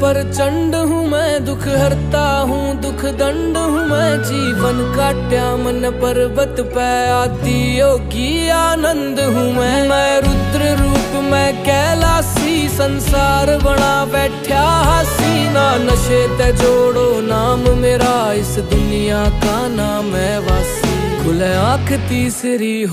प्रचंड हूँ मैं, दुख हरता हूँ दुख दंड हूँ मैं। जीवन काट्या मन पर्वत पे आदि योगी आनंद हूँ मैं। रुद्र रूप मैं कैलासी, संसार बना बैठा हसीना। नशे ते जोड़ो नाम मेरा, इस दुनिया का नाम है वासी। खुले आँख तीसरी।